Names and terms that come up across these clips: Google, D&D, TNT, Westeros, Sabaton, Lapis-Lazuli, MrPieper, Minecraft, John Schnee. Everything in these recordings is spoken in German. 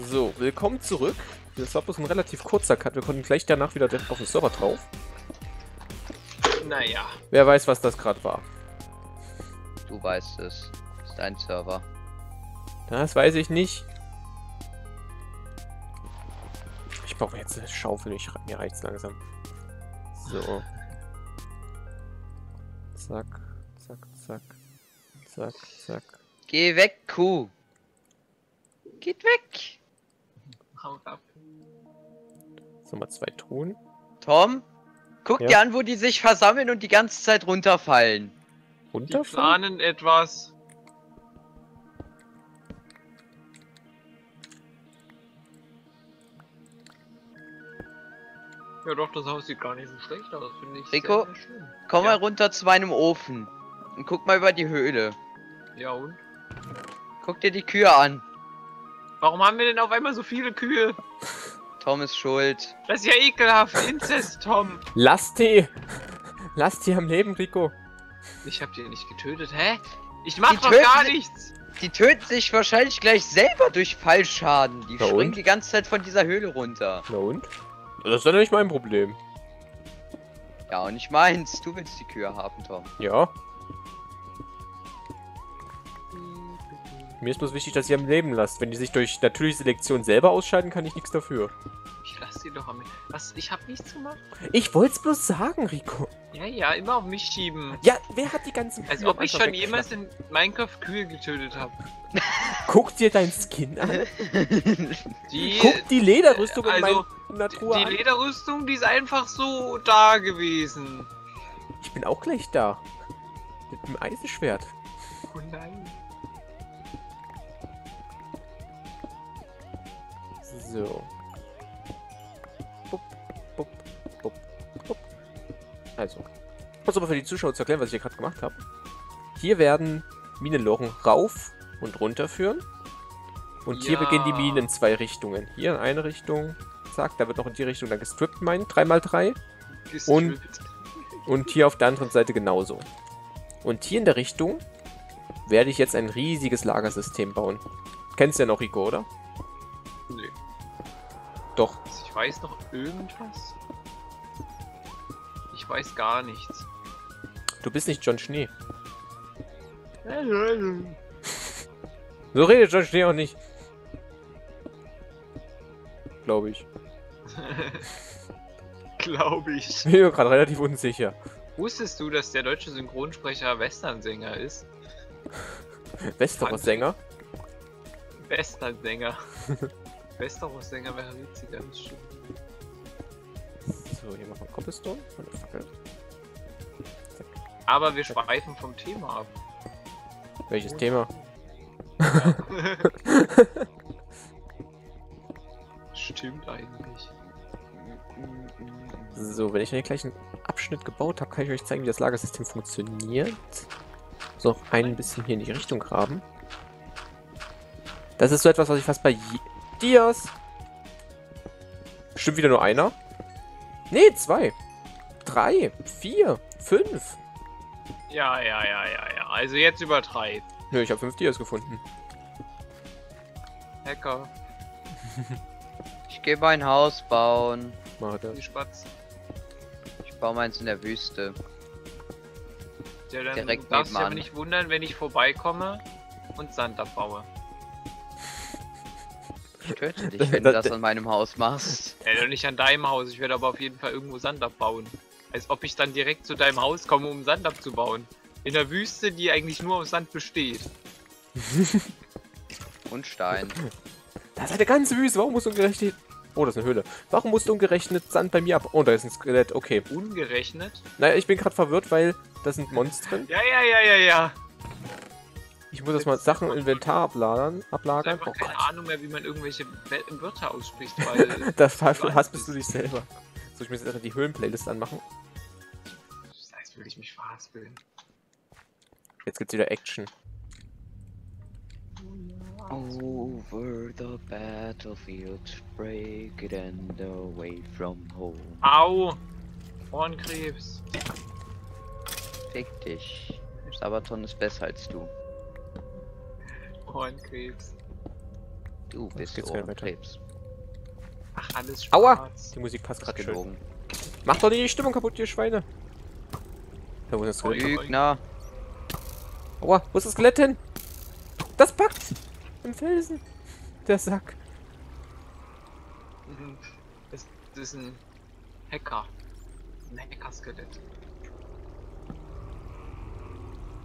So, willkommen zurück. Das war bloß ein relativ kurzer Cut. Wir konnten gleich danach wieder direkt auf den Server drauf. Naja. Wer weiß, was das gerade war. Du weißt es. Das ist dein Server. Das weiß ich nicht. Ich brauche jetzt eine Schaufel. Mir reicht's langsam. So. Zack, zack, zack. Zack, zack. Geh weg, Kuh. Geht weg. Haut ab. So, mal 2 Ton. Tom, guck dir an, wo die sich versammeln und die ganze Zeit runterfallen. Die planen etwas. Ja doch, das Haus sieht gar nicht so schlecht aus, finde ich. Rico, sehr schön. Komm mal runter zu meinem Ofen und guck mal über die Höhle. Ja und? Guck dir die Kühe an. Warum haben wir denn auf einmal so viele Kühe? Tom ist schuld. Das ist ja ekelhaft, Inzest, Tom. Lass die am Leben, Rico. Ich hab die nicht getötet, hä? Ich mach doch gar nichts. Die töten sich wahrscheinlich gleich selber durch Fallschaden. Die springen die ganze Zeit von dieser Höhle runter. Na und? Das ist doch nicht mein Problem. Ja, und ich meins. Du willst die Kühe haben, Tom. Ja. Mir ist bloß wichtig, dass ihr am Leben lasst. Wenn die sich durch natürliche Selektion selber ausscheiden, kann ich nichts dafür. Ich lasse die doch am Leben. Was? Ich hab nichts gemacht? Ich wollte es bloß sagen, Rico. Ja, ja, immer auf mich schieben. Ja, wer hat die ganzen Kühe? Als ob ich schon jemals in Minecraft Kühe getötet habe. Guck dir dein Skin an. Guck die Lederrüstung in meinem Natur an. Die Lederrüstung, die ist einfach so da gewesen. Ich bin auch gleich da. Mit dem Eisenschwert. Oh nein. So. Bup, bup, bup, bup. Also. Ich muss aber für die Zuschauer zu erklären, was ich hier gerade gemacht habe. Hier werden Minenlochen rauf und runter führen. Und hier beginnen die Minen in 2 Richtungen. Hier in eine Richtung. Zack, da wird noch in die Richtung dann gestrippt, mein 3×3. Und hier auf der anderen Seite genauso. Und hier in der Richtung werde ich jetzt ein riesiges Lagersystem bauen. Kennst du ja noch, Rico, oder? Nee. Doch. Ich weiß noch irgendwas. Ich weiß gar nichts. Du bist nicht John Schnee. So redet John Schnee auch nicht. Glaube ich. Glaube ich. Ich bin mir gerade relativ unsicher. Wusstest du, dass der deutsche Synchronsprecher Westernsänger ist? Westernsänger? Westernsänger. Westeros-Sänger wäre witziger, das stimmt. So, hier machen wir Cobblestone und eine Fackel. Aber wir schweifen vom Thema ab. Welches Thema? Ja. Stimmt eigentlich. So, wenn ich den gleichen Abschnitt gebaut habe, kann ich euch zeigen, wie das Lagersystem funktioniert. So, noch ein bisschen hier in die Richtung graben. Das ist so etwas, was ich fast bei Dias. Bestimmt wieder nur einer. Nee, 2. 3, 4, 5. Ja. Also jetzt über 3. Nö, ich habe 5 Dias gefunden. Hacker. Ich gehe mein Haus bauen. Mach das. Die Spatzen. Ich baue meins in der Wüste. Ja, dann direkt darfst du dich aber nicht wundern, wenn ich vorbeikomme und Sand abbaue. Ich töte dich, wenn du das an meinem Haus machst. Ja, nicht an deinem Haus. Ich werde aber auf jeden Fall irgendwo Sand abbauen. Als ob ich dann direkt zu deinem Haus komme, um Sand abzubauen. In der Wüste, die eigentlich nur aus Sand besteht. Und Stein. Das ist eine ganze Wüste. Warum musst du ungerechnet... Oh, das ist eine Höhle. Warum musst du ungerechnet Sand bei mir ab... Oh, da ist ein Skelett. Okay. Ungerechnet? Naja, ich bin gerade verwirrt, weil das sind Monster. Ja. Ich muss jetzt mal Sachen im Inventar ablagern. Ich habe keine Ahnung mehr, wie man irgendwelche Wörter ausspricht, weil... Das verhaspelst du dich selber. So, ich muss jetzt einfach die Höhlen-Playlist anmachen. Das heißt, will ich mich verhaspeln. Jetzt gibt's wieder Action. Over the battlefield, break it and away from home. Au! Ohrenkrebs! Fick dich. Sabaton ist besser als du. Hornkrebs. Du bist Ohrenkrebs. Ach, alles schwarz. Aua! Die Musik passt gerade schön. Macht doch nicht die Stimmung kaputt, ihr Schweine! Da wo ist das Skelett? Lügner! Aua, wo ist das Skelett hin? Das packt! Im Felsen! Der Sack! Das ist ein Hacker. Ein Hacker-Skelett.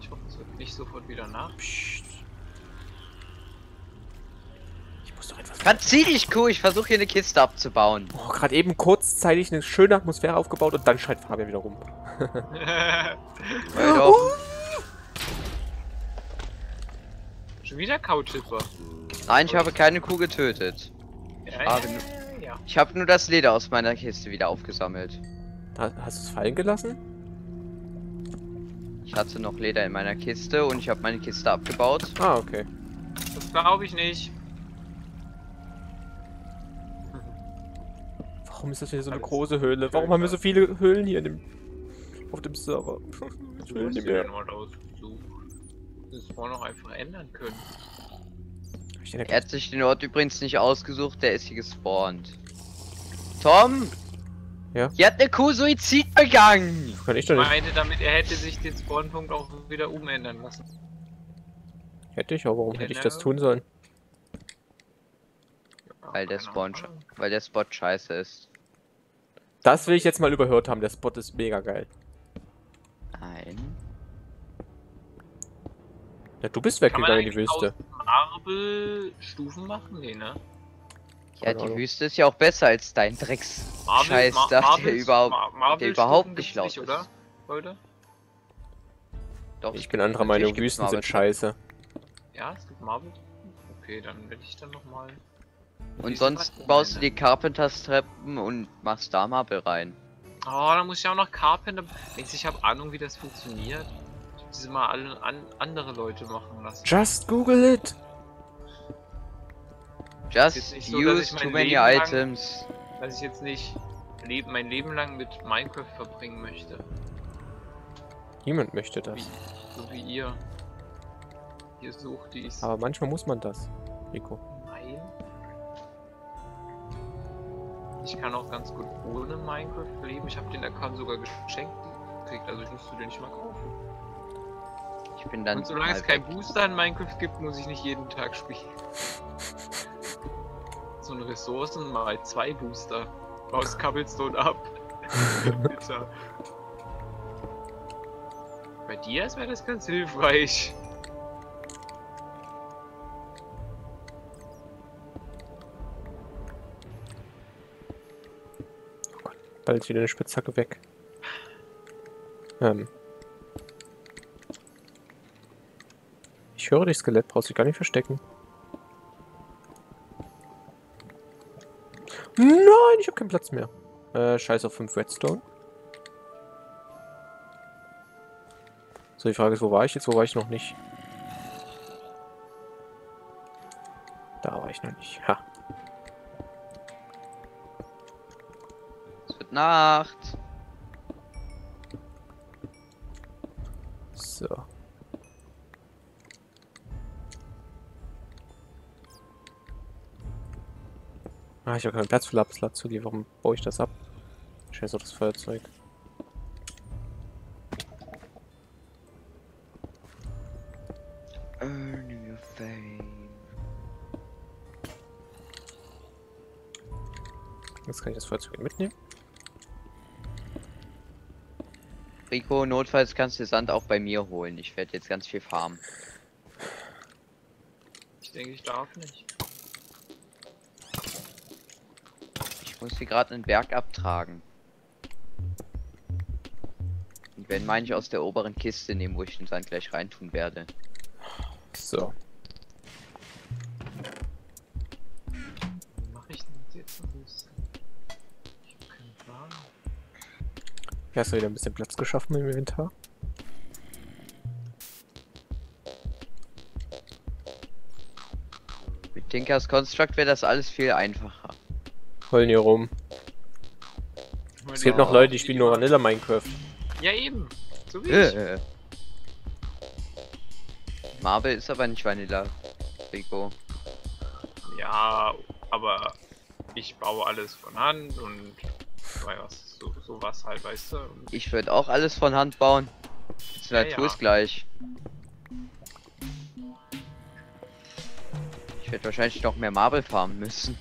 Ich hoffe, es wird nicht sofort wieder nach. Psst. Ich muss doch etwas... Verzieh dich, Kuh! Ich versuche hier eine Kiste abzubauen. Oh, gerade eben kurzzeitig eine schöne Atmosphäre aufgebaut und dann schreit Fabian wieder rum. Schon wieder Couchhipper. Nein, ich habe keine Kuh getötet. Ja. Ich habe nur das Leder aus meiner Kiste wieder aufgesammelt. Hast du es fallen gelassen? Ich hatte noch Leder in meiner Kiste und ich habe meine Kiste abgebaut. Ah, okay. Das glaube ich nicht. Warum ist das hier so eine große Höhle? Warum haben wir so viele Höhlen hier in dem, auf dem Server? Ich will nicht mehr. Das war noch einfach ändern können. Er hat sich den Ort übrigens nicht ausgesucht, der ist hier gespawnt. Tom! Ja? Hier hat eine Kuh Suizid begangen! Kann ich doch nicht. Ich meine damit, er hätte sich den Spawnpunkt auch wieder umändern lassen. Hätte ich, aber warum hätte ich das tun sollen? Weil der Spot scheiße ist. Das will ich jetzt mal überhört haben, der Spot ist mega geil. Nein. Ja, du bist weggegangen in die Wüste. Marble Stufen machen? Nee, ne? Ja, die Wüste ist ja auch besser als dein Drecks-Scheiß, der überhaupt nicht laut ist. Oder? Leute? Doch, ich bin anderer Meinung, Wüsten sind scheiße. Ja, es gibt Marble. Okay, dann will ich dann nochmal... Und sonst baust du die Carpenters-Treppen und machst da Marble rein. Oh, dann muss ich auch noch Carpenter... Ich habe Ahnung, wie das funktioniert. Diese mal alle andere Leute machen lassen. Just Google it! Just use too many items. Dass ich jetzt nicht mein Leben lang mit Minecraft verbringen möchte. Niemand möchte das. So wie ihr. Ihr sucht dies. Aber manchmal muss man das, Rico. Nein. Ich kann auch ganz gut ohne Minecraft leben. Ich habe den Account sogar geschenkt gekriegt, also ich musste den nicht mal kaufen. Ich bin dann. Und solange es kein Booster in Minecraft gibt, muss ich nicht jeden Tag spielen. So eine Ressourcen mal 2 Booster. Raus Cobblestone ab. Bitte. Bei dir wäre das ganz hilfreich. Oh Gott, bald ist wieder eine Spitzhacke weg. Ich höre dich, Skelett, brauchst dich gar nicht verstecken. Nein, ich habe keinen Platz mehr. Scheiß auf 5 Redstone. So, die Frage ist, wo war ich jetzt? Wo war ich noch nicht? Da war ich noch nicht. Ha. Es wird Nacht. So. Ah, ich habe keinen Platz für Lapis-Lazuli. Warum baue ich das ab? Scheiß auf das Feuerzeug. Earn your fame. Jetzt kann ich das Feuerzeug mitnehmen. Rico, notfalls kannst du Sand auch bei mir holen. Ich werde jetzt ganz viel farmen. Ich denke, ich darf nicht. Ich muss hier gerade einen Berg abtragen. Und wenn, meine ich aus der oberen Kiste nehmen, wo ich den Sand gleich reintun werde. So. Wie mache ich denn jetzt noch was? Ich hab keinen Plan. Hast du wieder ein bisschen Platz geschaffen im Inventar? Mit Tinkers Construct wäre das alles viel einfacher. Heulen hier rum. Es gibt noch Leute, die spielen nur Vanilla Minecraft. Ja, eben. So wie ich. Marble ist aber nicht Vanilla, Rico. Ja, ja, aber ich baue alles von Hand und sowas halt, weißt du. Und ich würde auch alles von Hand bauen. Die Natur ist gleich. Ich werde wahrscheinlich noch mehr Marble farmen müssen.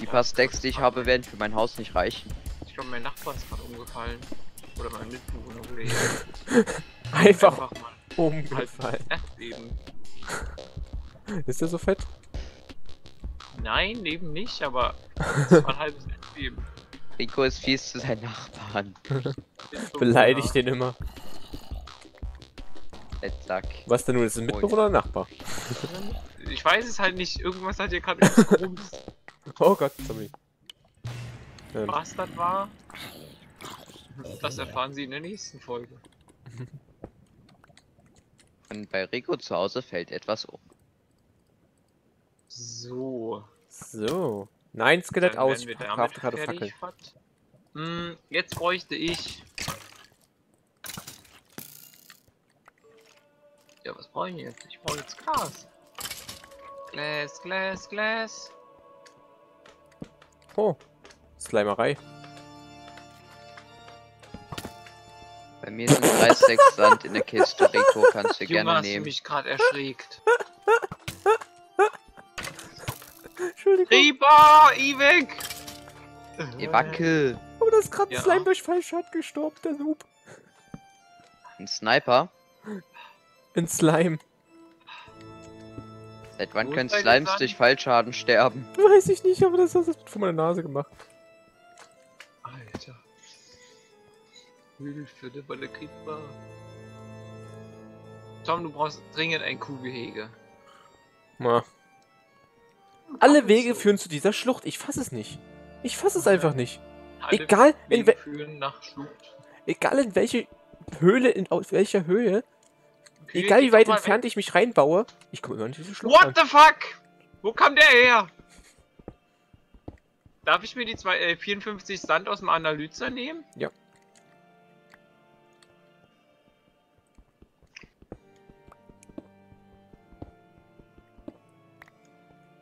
Die paar Stacks, die ich habe, werden für mein Haus nicht reichen. Ich glaube, mein Nachbar ist gerade umgefallen. Oder mein Mitbewohner. Einfach mal umgefallen. Erdbeben. Ist der so fett? Nein, eben nicht, aber das war ein halbes Erdbeben. Rico ist fies zu seinen Nachbarn. Beleidigt den immer. Zack. Was denn nun? Ist es ein Mitbewohner oder ein Nachbar? Ich weiß es halt nicht. Irgendwas hat hier gerade rumst. Oh Gott, sorry. Was das war? Das erfahren Sie in der nächsten Folge. Und bei Rico zu Hause fällt etwas um. So. So. Nein, Skelett aus. Ich verkrafte gerade Fackeln. Jetzt bräuchte ich... Ja, was brauche ich jetzt? Ich brauche jetzt Gras. Glas, Glas, Glas. Oh, Slimerei. Bei mir sind 3 Stacks Sand in der Kiste, Rico, kannst du gerne nehmen. Du hast mich gerade erschreckt. Entschuldigung. Riba, Iweg! Ihr Wackel. Oh, das ist gerade ein Slime durch Fallschaden gestorben, der Noob. Ein Sniper? In Slime. Seit wann können Slimes durch Fallschaden sterben? Weiß ich nicht, aber das hast du vor meiner Nase gemacht. Alter. Hilfe, der Baller kriegt mal. Tom, du brauchst dringend ein Kuhgehege. Na. Alle Wege führen zu dieser Schlucht. Ich fass es nicht. Ich fass es einfach nicht. Egal in, welche Höhle, aus welcher Höhe. Egal wie weit entfernt ich mich reinbaue, ich komme immer nicht in diese Schlucht. What the fuck? Wo kam der her? Darf ich mir die 54 Sand aus dem Analyzer nehmen? Ja.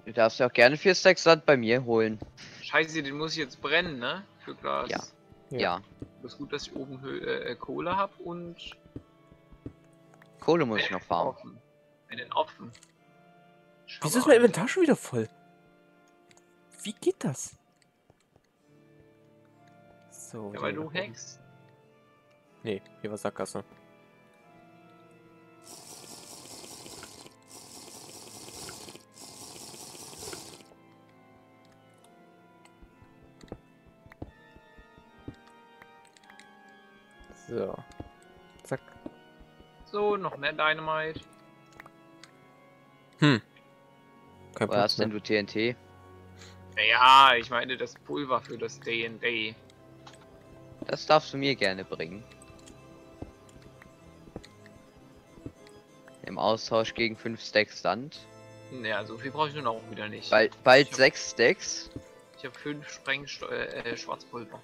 Du darfst ja auch gerne 4 Stacks Sand bei mir holen. Scheiße, den muss ich jetzt brennen, ne? Für Glas. Ja. Ja. Das ist gut, dass ich oben Kohle habe und... Kohle muss ich noch farmen. In den Opfen. Wieso ist mein Inventar schon wieder voll? Wie geht das? So. Ja, weil du hackst. Nee, hier war Sackgasse. So. Zack. So, noch mehr Dynamite. Kein Problem. Hast denn du TNT? Ja, ich meine das Pulver für das D&D. Das darfst du mir gerne bringen. Im Austausch gegen 5 Stacks Sand. Naja, so viel brauche ich nun auch wieder nicht. Bald 6 Stacks. Ich habe 5 Schwarzpulver.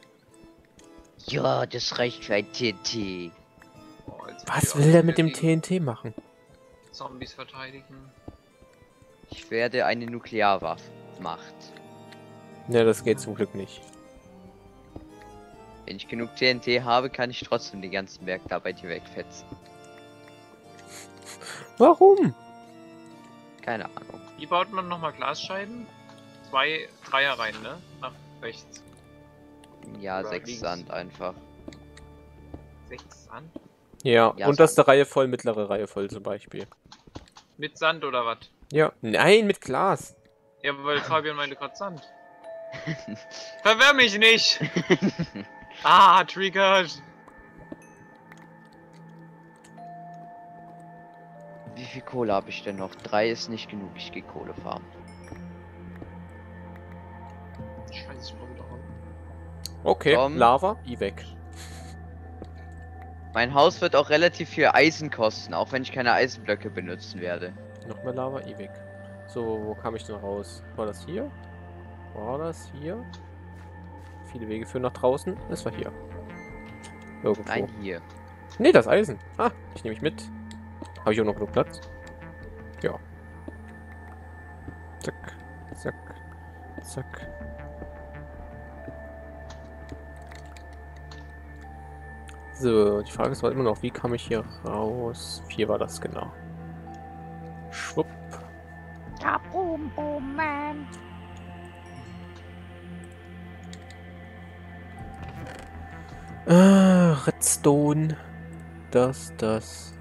Ja, das reicht für ein TNT. Was will der mit dem TNT machen? Zombies verteidigen. Ich werde eine Nuklearwaffe macht. Ne, das geht zum Glück nicht. Wenn ich genug TNT habe, kann ich trotzdem die ganzen Werkarbeit hier wegfetzen. Warum? Keine Ahnung. Wie baut man nochmal Glasscheiben? 2 Dreier rein, ne? Nach rechts. Ja, 6 Sand einfach. 6 Sand? Ja, ja, unterste Sand. Reihe voll, mittlere Reihe voll zum Beispiel. Mit Sand oder was? Ja. Nein, mit Glas. Ja, weil Fabian meinte gerade Sand. Verwirr mich nicht! Triggered! Wie viel Kohle habe ich denn noch? 3 ist nicht genug, ich gehe Kohle farmen. Scheiße, ich brauche wieder rum. Okay, Tom, Lava, weg. Mein Haus wird auch relativ viel Eisen kosten, auch wenn ich keine Eisenblöcke benutzen werde. Noch mehr Lava, weg. So, wo kam ich denn raus? War das hier? War das hier? Viele Wege führen nach draußen. Das war hier. Irgendwo. Nein, hier. Nee, das Eisen. Ah, ich nehme mich mit. Habe ich auch noch genug Platz? Ja. Zack, zack. Zack. So, die Frage ist halt immer noch, wie komme ich hier raus? 4 war das, genau. Schwupp. Kaboom, boom, man. Redstone. Das und das.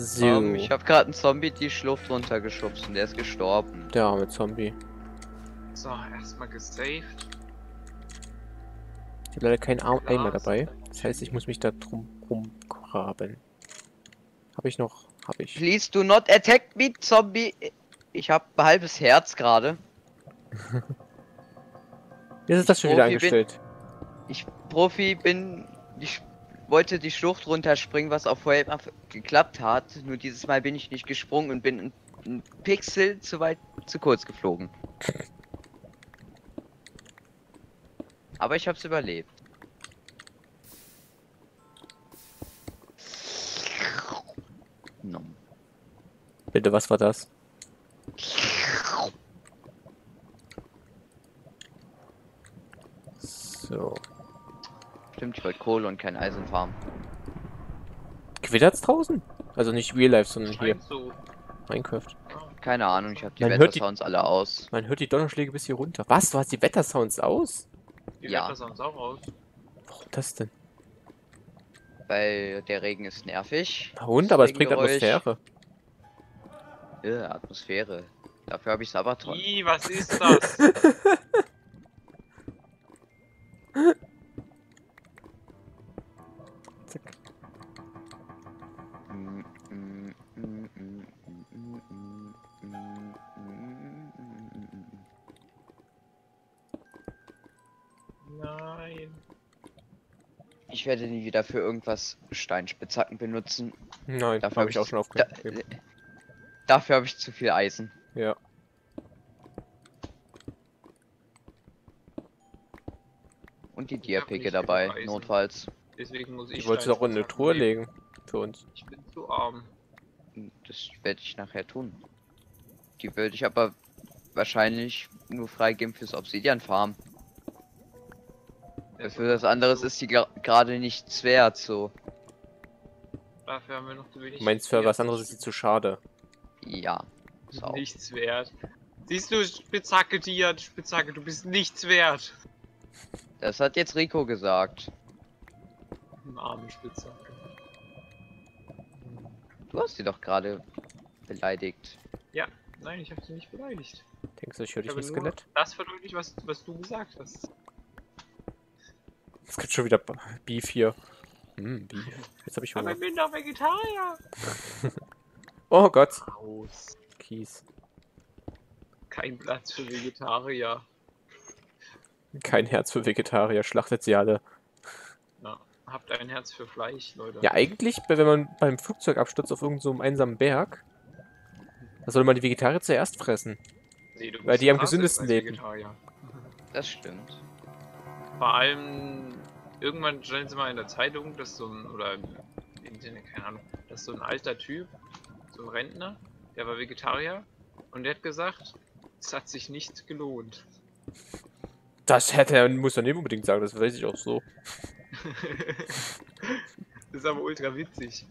So. Ich habe gerade einen Zombie die Schlucht runtergeschubst und der ist gestorben. Der arme Zombie. So, erstmal gesaved. Ich habe leider keinen Eimer dabei. Das heißt, ich muss mich da drum rumgraben. Habe ich noch? Habe ich. Please do not attack me, Zombie. Ich habe ein halbes Herz gerade. Jetzt ist das schon wieder eingestellt. Ich wollte die Schlucht runterspringen, was auch vorher geklappt hat. Nur dieses Mal bin ich nicht gesprungen und bin ein Pixel zu kurz geflogen. Aber ich hab's überlebt. No. Bitte, was war das? So. Stimmt, ich wollte Kohle und kein Eisen farmen. Gewittert's draußen? Also nicht Real Life, sondern hier. So. Minecraft. Keine Ahnung, ich habe die Wettersounds alle aus. Man hört die Donnerschläge bis hier runter. Was? Du hast die Wettersounds aus? Die Wettersounds auch aus. Warum das denn? Weil der Regen ist nervig. Und, aber es bringt Atmosphäre. Ja, Atmosphäre. Dafür habe ich Sabaton. Ih, was ist das? Nein. Ich werde nie wieder für irgendwas Steinspitzhacken benutzen. Nein, dafür habe ich auch schon aufgegeben. Dafür habe ich zu viel Eisen. Ja. Und die Diapicke dabei, notfalls. Deswegen muss ich wollte es auch in eine Truhe legen für uns. Ich bin zu arm. Das werde ich nachher tun. Die würde ich aber wahrscheinlich nur freigeben fürs Obsidian-Farm. Für das andere ist die gerade nichts wert, so. Dafür haben wir noch zu wenig. Meinst du, für was anderes ist sie zu schade? Ja. Nichts wert. Siehst du, Spitzhacke, Spitzhacke, du bist nichts wert. Das hat jetzt Rico gesagt. Arme Spitzhacke. Du hast sie doch gerade beleidigt. Ja, nein, ich habe sie nicht beleidigt. Denkst du, ich höre dich mit Skelett? Das verdeutlicht, was du gesagt hast. Es gibt schon wieder Beef hier. Hm, Beef. Jetzt habe ich Hunger. Aber ich bin doch Vegetarier. Oh Gott. Raus. Kies. Kein Platz für Vegetarier. Kein Herz für Vegetarier. Schlachtet sie alle. Na, habt ein Herz für Fleisch, Leute. Ja, eigentlich, wenn man beim Flugzeugabsturz auf irgend so einem einsamen Berg, da soll man die Vegetarier zuerst fressen. Nee, du weil die am gesündesten leben. Das stimmt. Vor allem, irgendwann stand es mal in der Zeitung, dass so ein, oder im Internet, keine Ahnung, dass so ein alter Typ, so ein Rentner, der war Vegetarier, und der hat gesagt, es hat sich nicht gelohnt. Das hätte er, muss er nicht unbedingt sagen, das weiß ich auch so. Das ist aber ultra witzig.